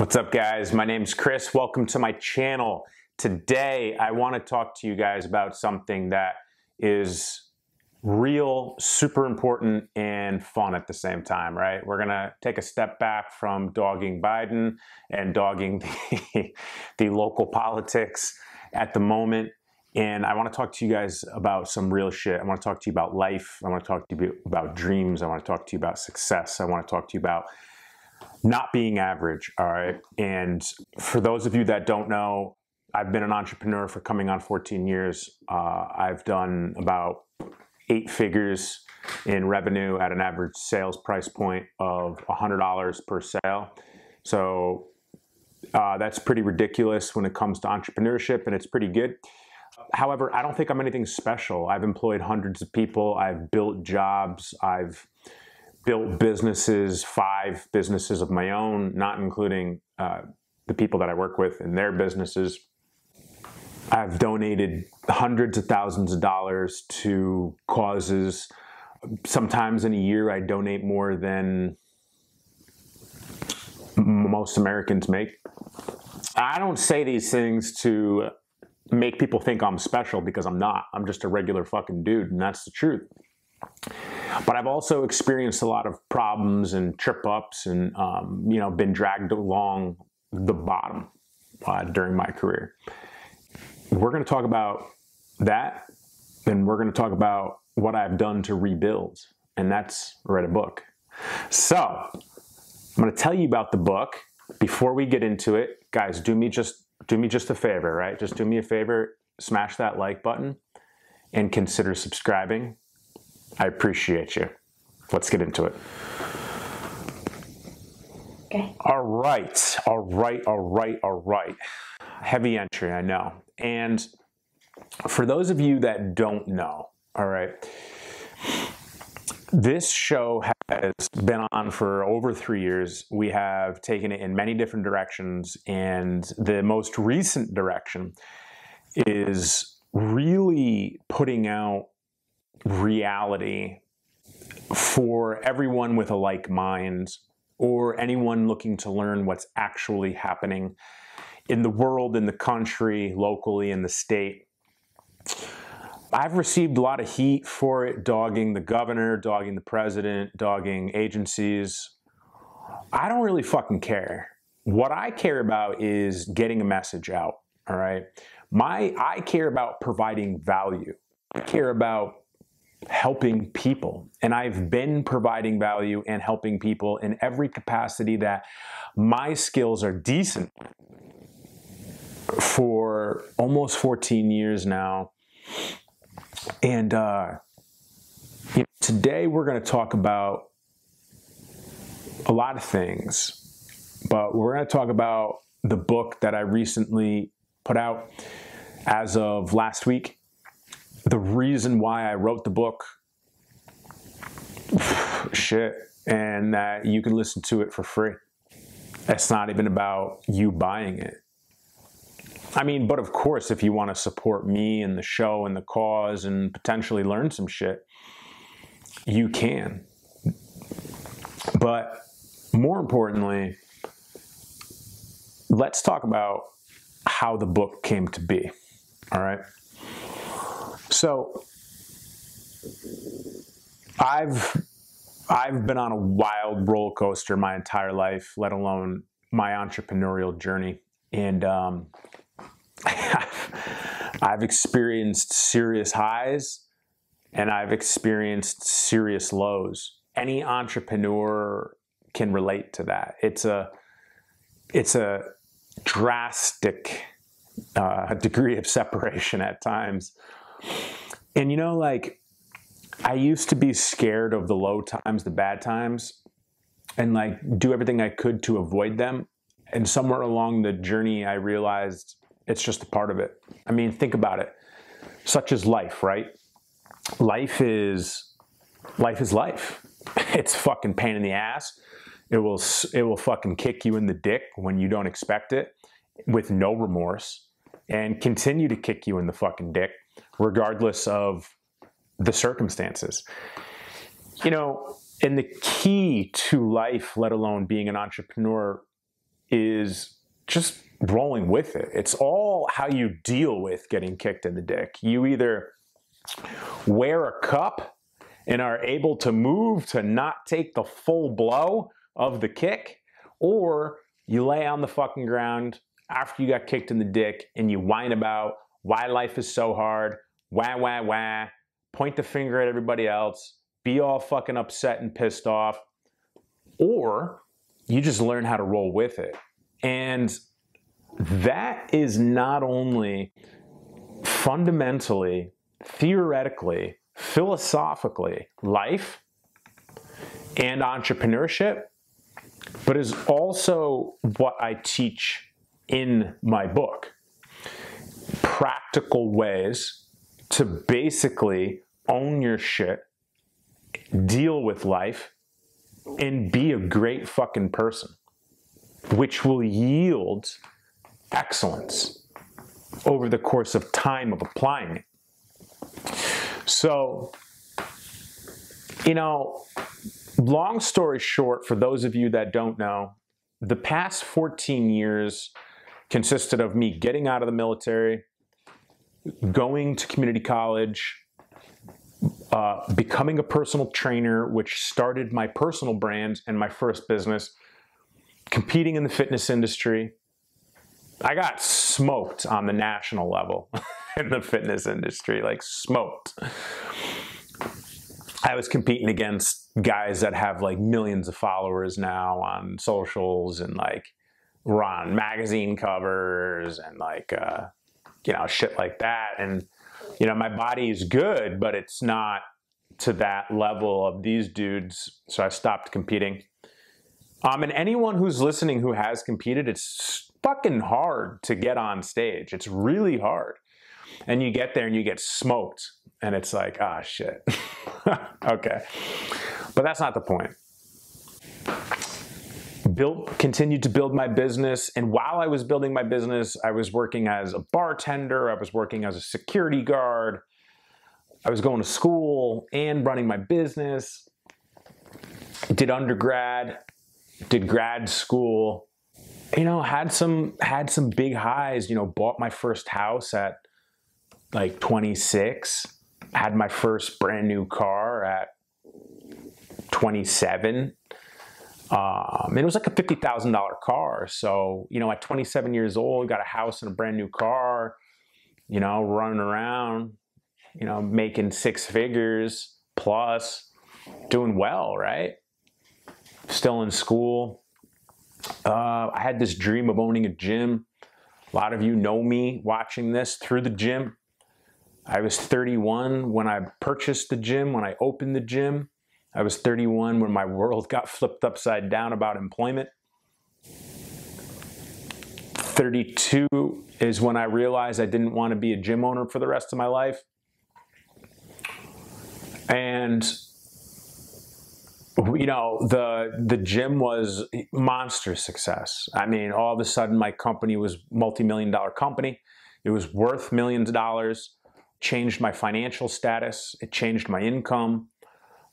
What's up, guys? My name's Chris. Welcome to my channel. Today, I want to talk to you guys about something that is real, super important, and fun at the same time, right? We're gonna take a step back from dogging Biden and dogging the local politics at the moment. And I want to talk to you guys about some real shit. I want to talk to you about life. I want to talk to you about dreams. I want to talk to you about success. I want to talk to you about not being average, all right? And for those of you that don't know, I've been an entrepreneur for coming on 14 years. I've done about 8 figures in revenue at an average sales price point of $100 per sale. So that's pretty ridiculous when it comes to entrepreneurship, and it's pretty good. However, I don't think I'm anything special. I've employed hundreds of people. I've built jobs. I've built businesses, 5 businesses of my own, not including the people that I work with and their businesses. I've donated hundreds of thousands of dollars to causes. Sometimes in a year, I donate more than most Americans make. I don't say these things to make people think I'm special, because I'm not. I'm just a regular fucking dude, and that's the truth. But I've also experienced a lot of problems and trip-ups and you know, been dragged along the bottom during my career. We're going to talk about that, and we're going to talk about what I've done to rebuild, and that's read a book. So I'm going to tell you about the book. Before we get into it, guys, do me just a favor, right? Just do me a favor, smash that like button and consider subscribing. I appreciate you. Let's get into it. Okay. All right. All right. All right. All right. Heavy entry, I know. And for those of you that don't know, all right, this show has been on for over 3 years. We have taken it in many different directions, and the most recent direction is really putting out reality for everyone with a like mind, or anyone looking to learn what's actually happening in the world, in the country, locally, in the state. I've received a lot of heat for it, dogging the governor, dogging the president, dogging agencies. I don't really fucking care. What I care about is getting a message out, all right? I care about providing value. I care about helping people, and I've been providing value and helping people in every capacity that my skills are decent for almost 14 years now. And you know, today we're going to talk about a lot of things, but we're going to talk about the book that I recently put out as of last week. The reason why I wrote the book, shit, and that you can listen to it for free. It's not even about you buying it. I mean, but of course, if you want to support me and the show and the cause and potentially learn some shit, you can. But more importantly, let's talk about how the book came to be, all right? So I've been on a wild roller coaster my entire life, let alone my entrepreneurial journey. And I've experienced serious highs, and I've experienced serious lows. Any entrepreneur can relate to that. It's a drastic degree of separation at times. And you know, like, I used to be scared of the low times, the bad times, and like do everything I could to avoid them. And somewhere along the journey, I realized it's just a part of it. I mean, think about it. Such is life, right? Life is life. It's fucking pain in the ass. It will fucking kick you in the dick when you don't expect it, with no remorse, and continue to kick you in the fucking dick, regardless of the circumstances. You know, and the key to life, let alone being an entrepreneur, is just rolling with it. It's all how you deal with getting kicked in the dick. You either wear a cup and are able to move to not take the full blow of the kick, or you lay on the fucking ground after you got kicked in the dick and you whine about why life is so hard, why, point the finger at everybody else, be all fucking upset and pissed off, or you just learn how to roll with it. And that is not only fundamentally, theoretically, philosophically, life and entrepreneurship, but is also what I teach in my book. Practical ways to basically own your shit, deal with life, and be a great fucking person, which will yield excellence over the course of time of applying it. So, you know, long story short, for those of you that don't know, the past 14 years consisted of me getting out of the military, going to community college, becoming a personal trainer, which started my personal brand and my first business, competing in the fitness industry. I got smoked on the national level in the fitness industry, like smoked. I was competing against guys that have like millions of followers now on socials and like were on magazine covers and like, you know, shit like that. And, you know, my body is good, but it's not to that level of these dudes. So I stopped competing. And anyone who's listening who has competed, it's fucking hard to get on stage. It's really hard. And you get there and you get smoked. And it's like, ah, shit. Okay. But that's not the point. Continued to build my business. And while I was building my business, I was working as a bartender. I was working as a security guard. I was going to school and running my business. Did undergrad. Did grad school. You know, had some big highs. You know, bought my first house at like 26, had my first brand new car at 27. It was like a $50,000 car. So, you know, at 27 years old, got a house and a brand new car, you know, running around, you know, making six figures plus, doing well, right? Still in school. I had this dream of owning a gym. A lot of you know me watching this through the gym. I was 31 when I purchased the gym, when I opened the gym. I was 31 when my world got flipped upside down about employment. 32 is when I realized I didn't want to be a gym owner for the rest of my life. And, you know, the gym was monster success. I mean, all of a sudden my company was multi-million-dollar company. It was worth millions of dollars. Changed my financial status. It changed my income.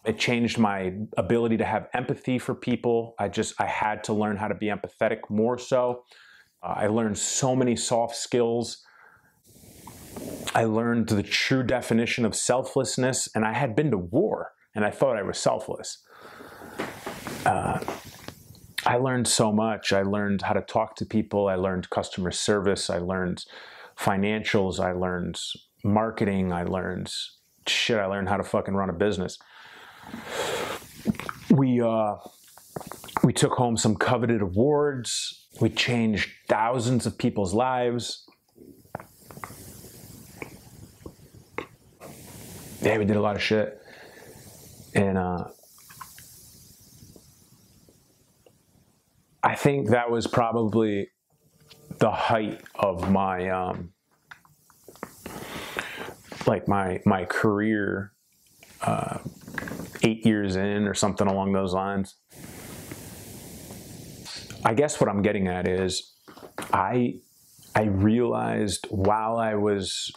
It changed my ability to have empathy for people. I had to learn how to be empathetic more so. I learned so many soft skills. I learned the true definition of selflessness, and I had been to war, and I thought I was selfless. I learned so much. I learned how to talk to people. I learned customer service. I learned financials. I learned marketing. I learned shit. I learned how to fucking run a business. We took home some coveted awards. We changed thousands of people's lives. Yeah, we did a lot of shit. And I think that was probably the height of my like my career. 8 years in or something along those lines. I guess what I'm getting at is I realized while I was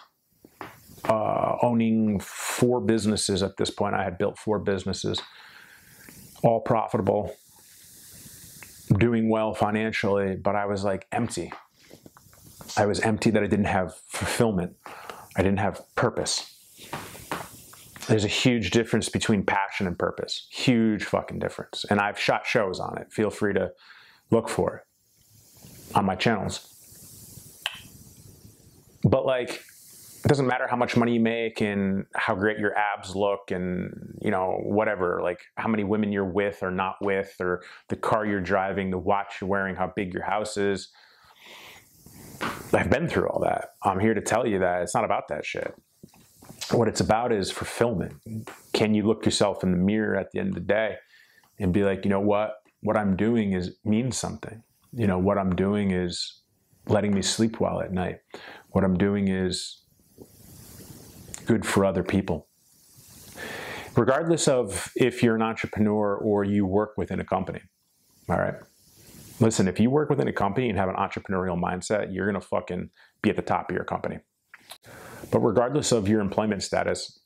owning four businesses at this point, I had built four businesses, all profitable. doing well financially, but I was like empty. I was empty that I didn't have fulfillment. I didn't have purpose. There's a huge difference between passion and purpose. Huge fucking difference. And I've shot shows on it. Feel free to look for it on my channels. But like, it doesn't matter how much money you make and how great your abs look and, you know, whatever, like how many women you're with or not with, or the car you're driving, the watch you're wearing, how big your house is. I've been through all that. I'm here to tell you that it's not about that shit. What it's about is fulfillment. Can you look yourself in the mirror at the end of the day and be like, you know what I'm doing is means something. You know, what I'm doing is letting me sleep well at night. What I'm doing is good for other people. Regardless of if you're an entrepreneur or you work within a company, all right? Listen, if you work within a company and have an entrepreneurial mindset, you're gonna fucking be at the top of your company. But regardless of your employment status,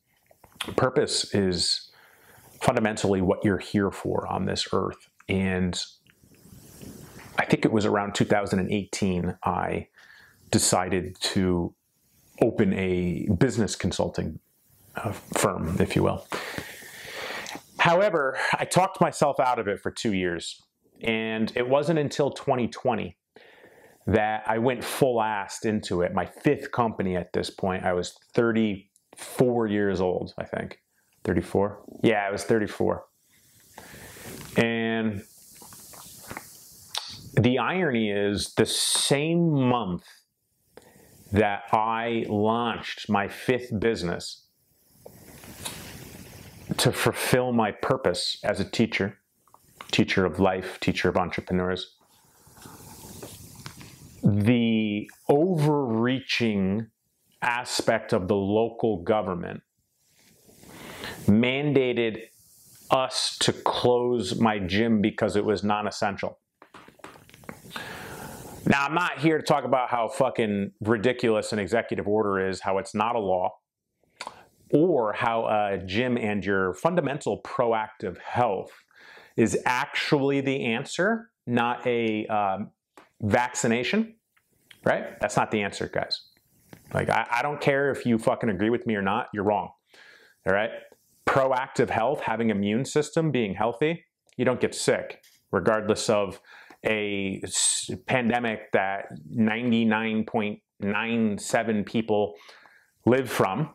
purpose is fundamentally what you're here for on this earth. And I think it was around 2018, I decided to open a business consulting firm, if you will. However, I talked myself out of it for 2 years. And it wasn't until 2020 that I went full-assed into it. My fifth company at this point, I was 34 years old, I think. 34? Yeah, I was 34. And the irony is the same month that I launched my fifth business to fulfill my purpose as a teacher, teacher of life, teacher of entrepreneurs, the overreaching aspect of the local government mandated us to close my gym because it was non-essential. Now, I'm not here to talk about how fucking ridiculous an executive order is, how it's not a law, or how a gym and your fundamental proactive health is actually the answer, not a vaccination, right? That's not the answer, guys. Like, I don't care if you fucking agree with me or not, you're wrong, all right? Proactive health, having immune system, being healthy, you don't get sick, regardless of a pandemic that 99.97 people live from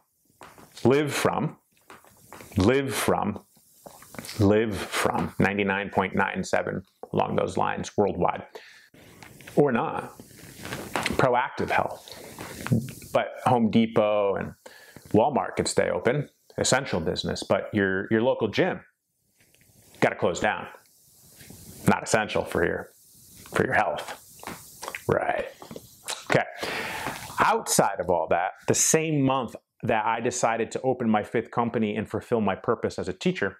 99.97, along those lines, worldwide. Or not. Proactive health. But Home Depot and Walmart could stay open, essential business, but your local gym got to close down. Not essential for your health. Right. Okay. Outside of all that, the same month that I decided to open my fifth company and fulfill my purpose as a teacher,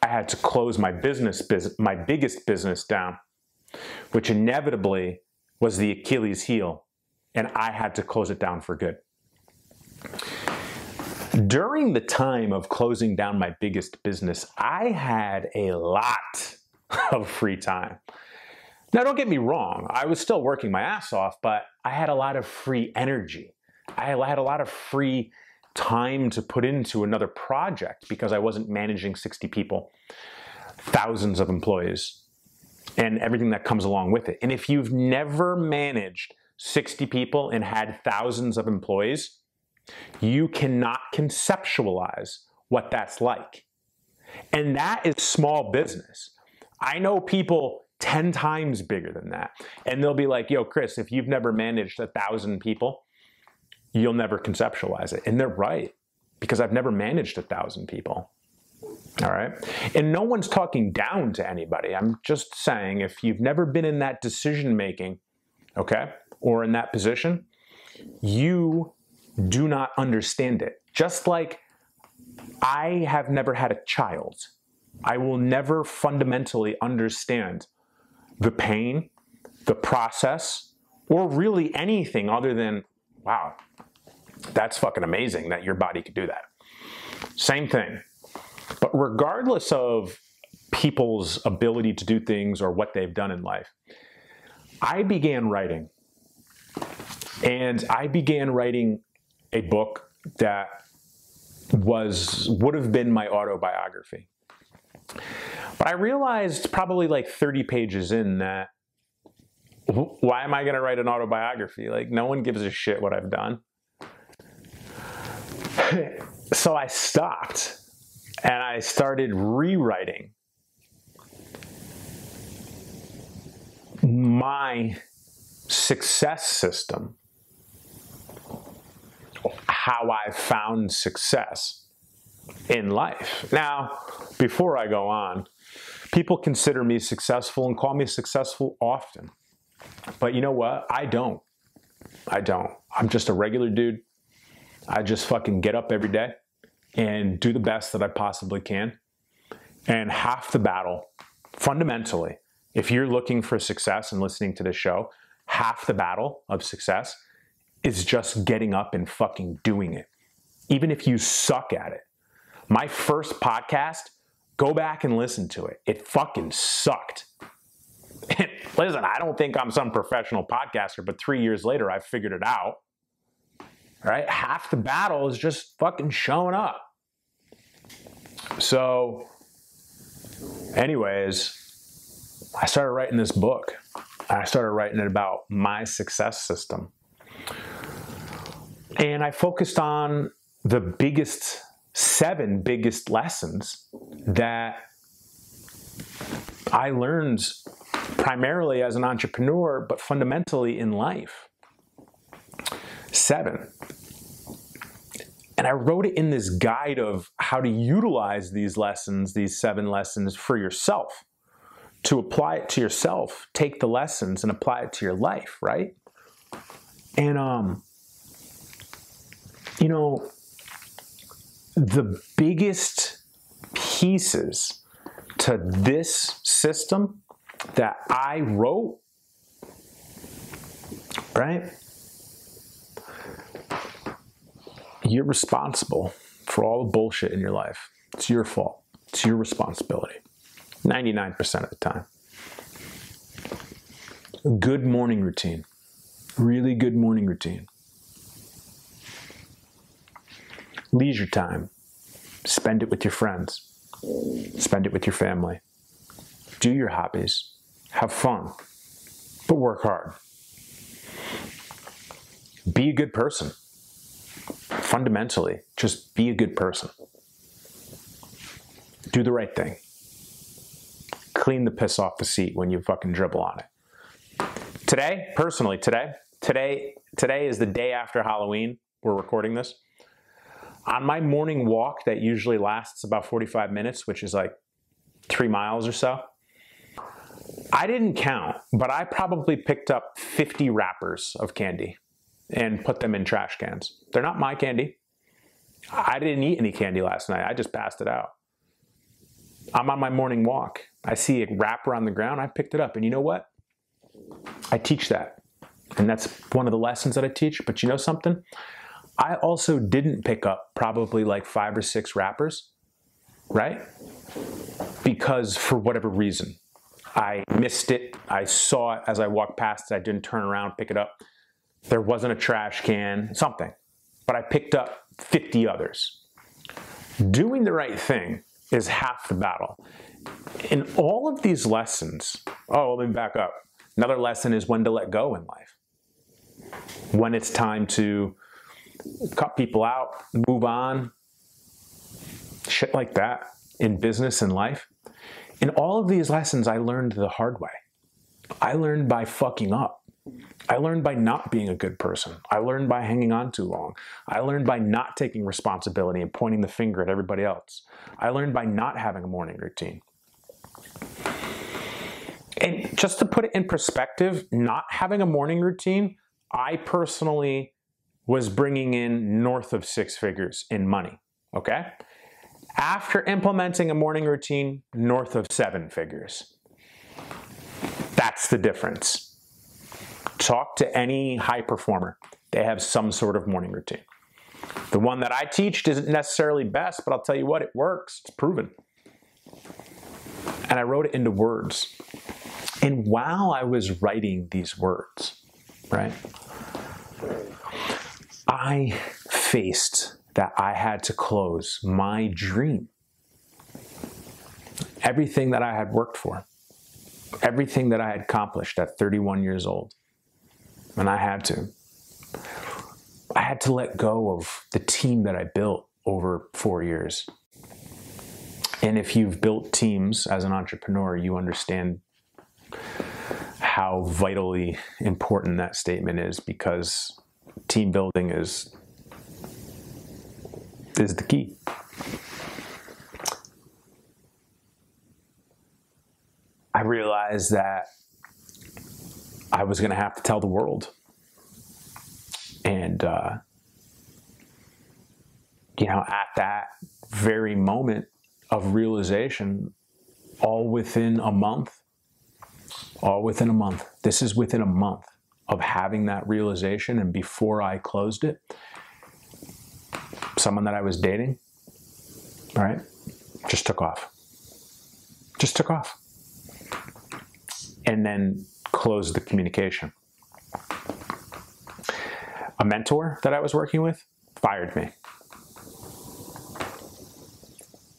I had to close my my biggest business down, which inevitably was the Achilles heel, and I had to close it down for good. During the time of closing down my biggest business, I had a lot of free time. Now, don't get me wrong, I was still working my ass off, but I had a lot of free energy. I had a lot of free time to put into another project because I wasn't managing 60 people, thousands of employees, and everything that comes along with it. And if you've never managed 60 people and had thousands of employees, you cannot conceptualize what that's like. And that is small business. I know people 10 times bigger than that. And they'll be like, yo, Chris, if you've never managed 1,000 people, you'll never conceptualize it. And they're right, because I've never managed 1,000 people, all right? And no one's talking down to anybody. I'm just saying, if you've never been in that decision-making, okay, or in that position, you do not understand it. Just like I have never had a child. I will never fundamentally understand the pain, the process, or really anything other than, wow, that's fucking amazing that your body could do that. Same thing. But regardless of people's ability to do things or what they've done in life. I began writing, and I began writing a book that would have been my autobiography. But I realized probably like 30 pages in that, why am I going to write an autobiography? Like, no one gives a shit what I've done. So I stopped and I started rewriting my success system, how I found success in life. Now, before I go on, people consider me successful and call me successful often. But you know what? I don't. I don't. I'm just a regular dude. I just fucking get up every day and do the best that I possibly can. And half the battle, fundamentally, if you're looking for success and listening to this show, half the battle of success is just getting up and fucking doing it, even if you suck at it. My first podcast, go back and listen to it. It fucking sucked. And listen, I don't think I'm some professional podcaster, but 3 years later, I figured it out. All right? Half the battle is just fucking showing up. So anyways, I started writing this book. I started writing it about my success system. And I focused on the seven biggest lessons that I learned primarily as an entrepreneur, but fundamentally in life. Seven. And I wrote it in this guide of how to utilize these lessons, these seven lessons for yourself, to apply it to yourself, take the lessons and apply it to your life, right? And, you know, the biggest pieces to this system that I wrote, right? You're responsible for all the bullshit in your life. It's your fault. It's your responsibility. 99% of the time. Good morning routine. Really good morning routine. Leisure time. Spend it with your friends. Spend it with your family. Do your hobbies. Have fun. But work hard. Be a good person. Fundamentally, just be a good person. Do the right thing. Clean the piss off the seat when you fucking dribble on it. Today, personally, today is the day after Halloween. We're recording this. On my morning walk that usually lasts about 45 minutes, which is like 3 miles or so, I didn't count, but I probably picked up 50 wrappers of candy and put them in trash cans. They're not my candy. I didn't eat any candy last night. I just passed it out. I'm on my morning walk. I see a wrapper on the ground. I picked it up. And you know what? I teach that. And that's one of the lessons that I teach. But you know something? I also didn't pick up probably like 5 or 6 wrappers, right? Because for whatever reason, I missed it. I saw it as I walked past it. I didn't turn around, pick it up. There wasn't a trash can, something. But I picked up 50 others. Doing the right thing is half the battle. In all of these lessons, oh, let me back up. Another lesson is when to let go in life. When it's time to cut people out, move on, shit like that in business and life. In all of these lessons, I learned the hard way. I learned by fucking up. I learned by not being a good person. I learned by hanging on too long. I learned by not taking responsibility and pointing the finger at everybody else. I learned by not having a morning routine. And just to put it in perspective, not having a morning routine, I personally was bringing in north of 6 figures in money, okay? After implementing a morning routine, north of 7 figures. That's the difference. Talk to any high performer. They have some sort of morning routine. The one that I teach isn't necessarily best, but I'll tell you what, it works. It's proven. and I wrote it into words. And while I was writing these words, right, I faced that I had to close my dream. Everything that I had worked for, everything that I had accomplished at 31 years old. And I had to let go of the team that I built over 4 years. And if you've built teams as an entrepreneur, you understand how vitally important that statement is, because team building is the key. I realized that I was going to have to tell the world. And, you know, at that very moment of realization, all within a month, this is within a month of having that realization. And before I closed it, someone that I was dating, all right, just took off. And then closed the communication. A mentor that I was working with fired me.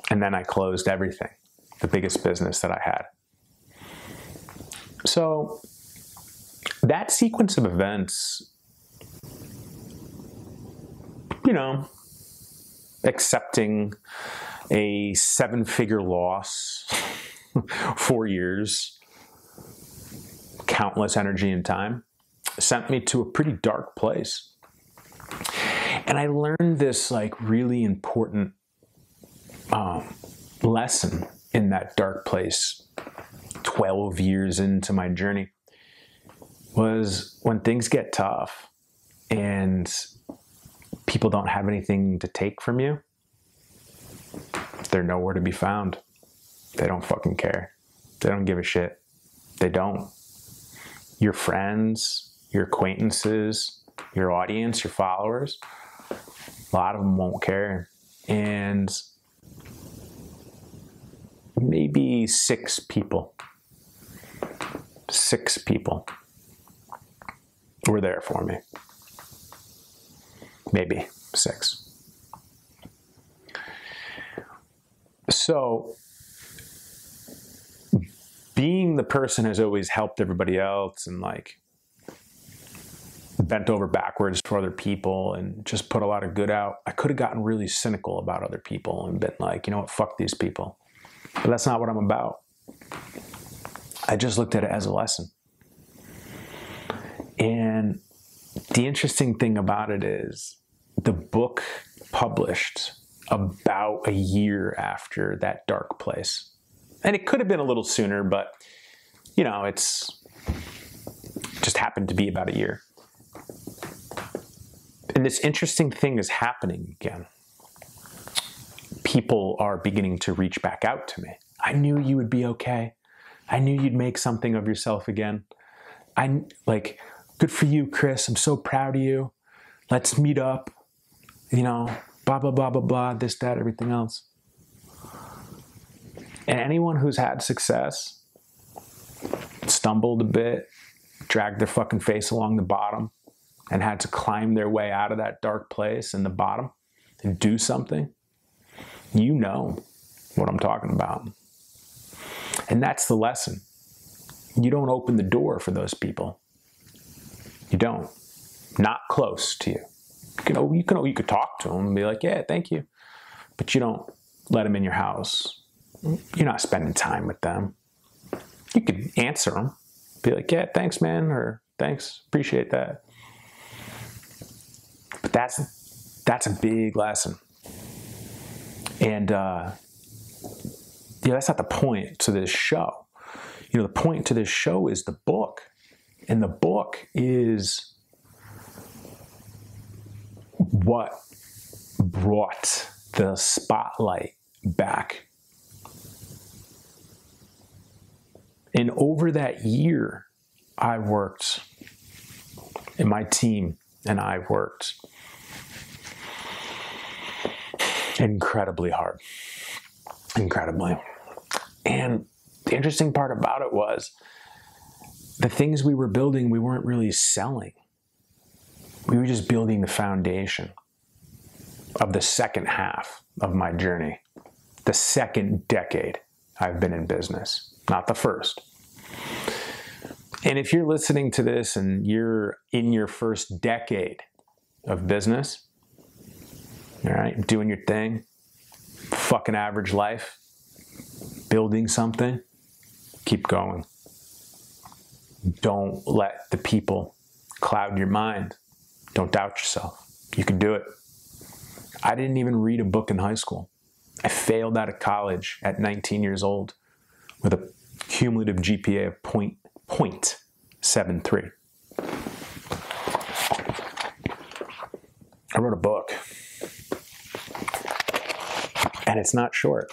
And then I closed everything, the biggest business that I had. So that sequence of events, you know, accepting a seven-figure loss, 4 years, countless energy and time, sent me to a pretty dark place. And I learned this like really important lesson in that dark place 12 years into my journey, was when things get tough and people don't have anything to take from you, they're nowhere to be found. They don't fucking care. They don't give a shit. They don't. Your friends, your acquaintances, your audience, your followers, a lot of them won't care. And maybe six people were there for me. Maybe six. So being the person who's always helped everybody else and like bent over backwards for other people and just put a lot of good out, I could have gotten really cynical about other people and been like, you know what, fuck these people. But that's not what I'm about. I just looked at it as a lesson. And the interesting thing about it is the book published about a year after that dark place. And it could have been a little sooner, but, you know, just happened to be about a year. And this interesting thing is happening again. People are beginning to reach back out to me. I knew you would be okay. I knew you'd make something of yourself again. Good for you, Chris. I'm so proud of you. Let's meet up. You know, blah, blah, blah, blah, blah, this, that, everything else. And anyone who's had success, stumbled a bit, dragged their fucking face along the bottom, and had to climb their way out of that dark place in the bottom and do something, you know what I'm talking about. And that's the lesson. You don't open the door for those people. You don't. Not close to you. You could talk to them and be like, yeah, thank you. But you don't let them in your house. You're not spending time with them. You could answer them, be like, yeah, thanks, man, or thanks, appreciate that. But that's a big lesson. And that's not the point to this show. You know, the point to this show is the book. And the book is what brought the spotlight back. And over that year, I worked, and my team and I worked incredibly hard, incredibly. And the interesting part about it was the things we were building, we weren't really selling. We were just building the foundation of the second half of my journey, the second decade I've been in business, not the first. And if you're listening to this and you're in your first decade of business, all right, doing your thing, fucking average life, building something, keep going. Don't let the people cloud your mind. Don't doubt yourself. You can do it. I didn't even read a book in high school. I failed out of college at 19 years old with a cumulative GPA of 0.73. I wrote a book, and it's not short.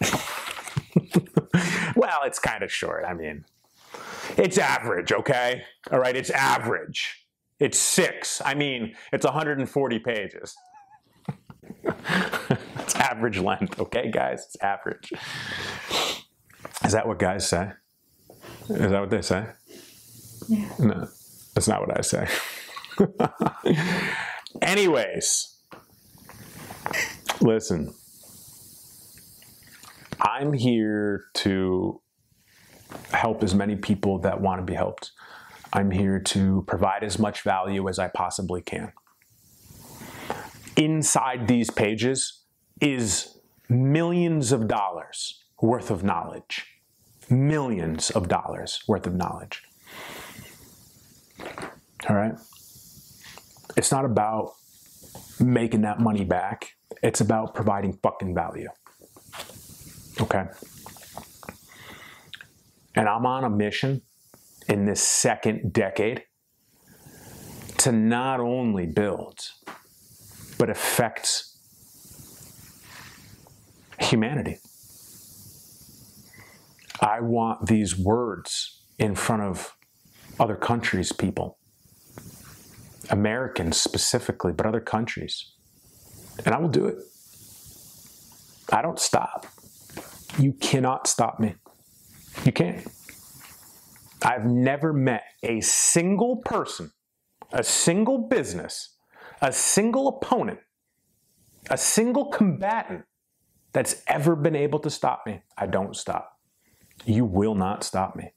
Well, it's kind of short. I mean, it's average, okay? All right, it's average. It's 6. I mean, it's 140 pages. It's average length, okay, guys? It's average. Is that what guys say? Is that what they say? Yeah. No, that's not what I say. Anyways, listen, I'm here to help as many people that want to be helped. I'm here to provide as much value as I possibly can. Inside these pages is millions of dollars worth of knowledge. Millions of dollars worth of knowledge. All right? It's not about making that money back. It's about providing fucking value. Okay? And I'm on a mission in this second decade to not only build, but affect humanity. I want these words in front of other countries' people. Americans specifically, but other countries. And I will do it. I don't stop. You cannot stop me. You can't. I've never met a single person, a single business, a single opponent, a single combatant that's ever been able to stop me. I don't stop. You will not stop me.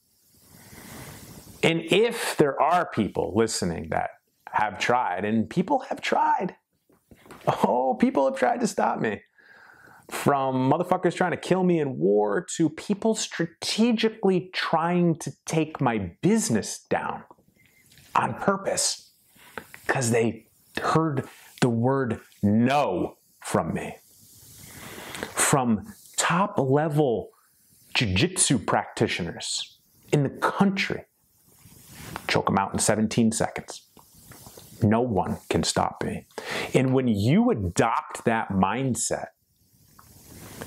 And if there are people listening that have tried, and people have tried. Oh, people have tried to stop me. From motherfuckers trying to kill me in war to people strategically trying to take my business down on purpose because they heard the word no from me. From top-level jiu-jitsu practitioners in the country. Choke them out in 17 seconds. No one can stop me. And when you adopt that mindset,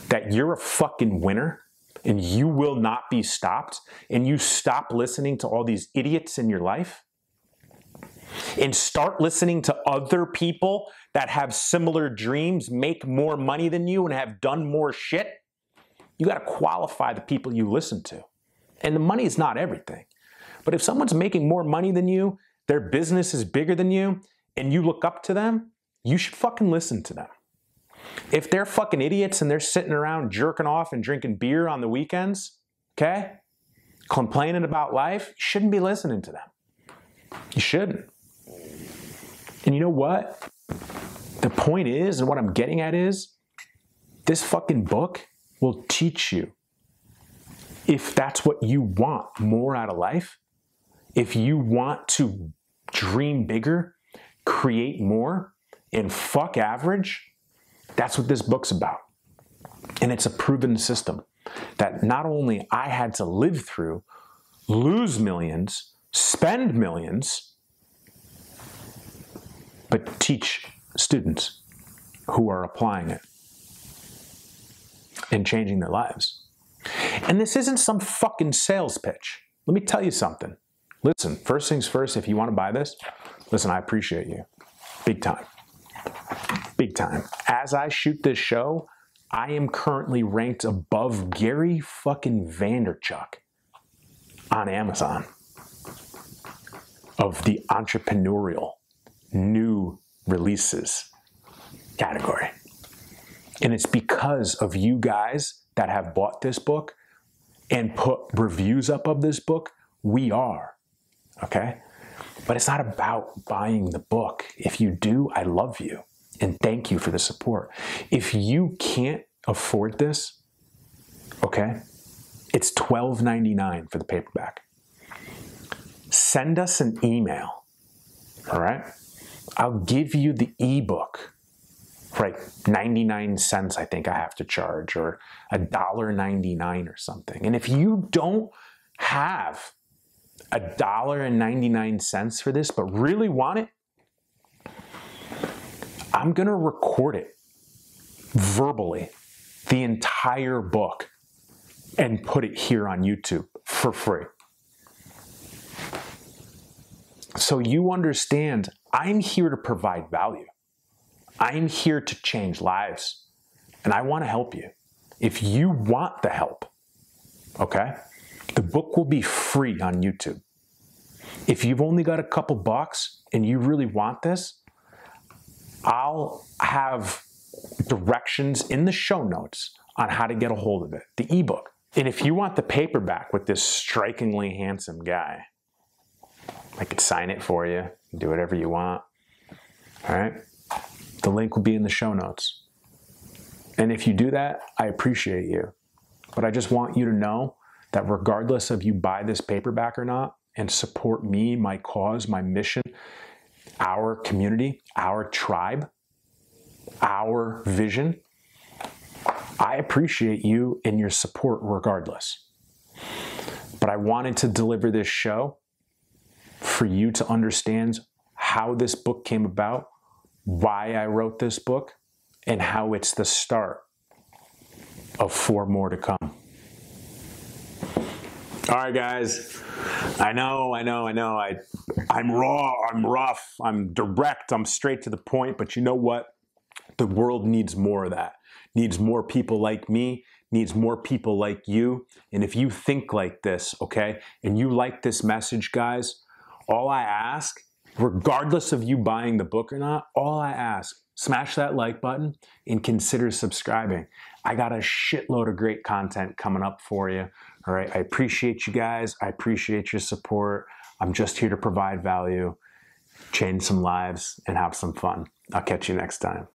that you're a fucking winner and you will not be stopped, and you stop listening to all these idiots in your life and start listening to other people that have similar dreams, make more money than you, and have done more shit, you got to qualify the people you listen to. And the money is not everything. But if someone's making more money than you, their business is bigger than you, and you look up to them, you should fucking listen to them. If they're fucking idiots and they're sitting around jerking off and drinking beer on the weekends, okay, complaining about life, you shouldn't be listening to them. You shouldn't. And you know what? The point is, and what I'm getting at is, this fucking book will teach you, if that's what you want more out of life, if you want to dream bigger, create more, and fuck average, that's what this book's about. And it's a proven system that not only I had to live through, lose millions, spend millions, but teach students who are applying it and changing their lives. And this isn't some fucking sales pitch. Let me tell you something. Listen, first things first, if you want to buy this, listen, I appreciate you. Big time. Big time. As I shoot this show, I am currently ranked above Gary fucking Vaynerchuk on Amazon of the entrepreneurial new releases category. And it's because of you guys that have bought this book and put reviews up of this book, we are, okay? But it's not about buying the book. If you do, I love you and thank you for the support. If you can't afford this, okay, it's $12.99 for the paperback. Send us an email, all right? I'll give you the ebook for like 99 cents, I think I have to charge, or $1.99 or something. And if you don't have $1.99 for this, but really want it, I'm gonna record it verbally, the entire book, and put it here on YouTube for free. So you understand, I'm here to provide value. I'm here to change lives, and I wanna help you. If you want the help, okay? The book will be free on YouTube. If you've only got a couple bucks and you really want this, I'll have directions in the show notes on how to get a hold of it, the ebook. And if you want the paperback with this strikingly handsome guy, I could sign it for you, do whatever you want, all right? The link will be in the show notes. And if you do that, I appreciate you. But I just want you to know that regardless of you buy this paperback or not, and support me, my cause, my mission, our community, our tribe, our vision, I appreciate you and your support regardless. But I wanted to deliver this show for you to understand how this book came about, why I wrote this book, and how it's the start of 4 more to come. All right, guys, I know, I'm raw, I'm rough, I'm direct, I'm straight to the point, but you know what? The world needs more of that. Needs more people like me, needs more people like you. And if you think like this, okay, and you like this message, guys, all I ask, regardless of you buying the book or not, all I ask, smash that like button and consider subscribing. I got a shitload of great content coming up for you. All right, I appreciate you guys. I appreciate your support. I'm just here to provide value, change some lives, and have some fun. I'll catch you next time.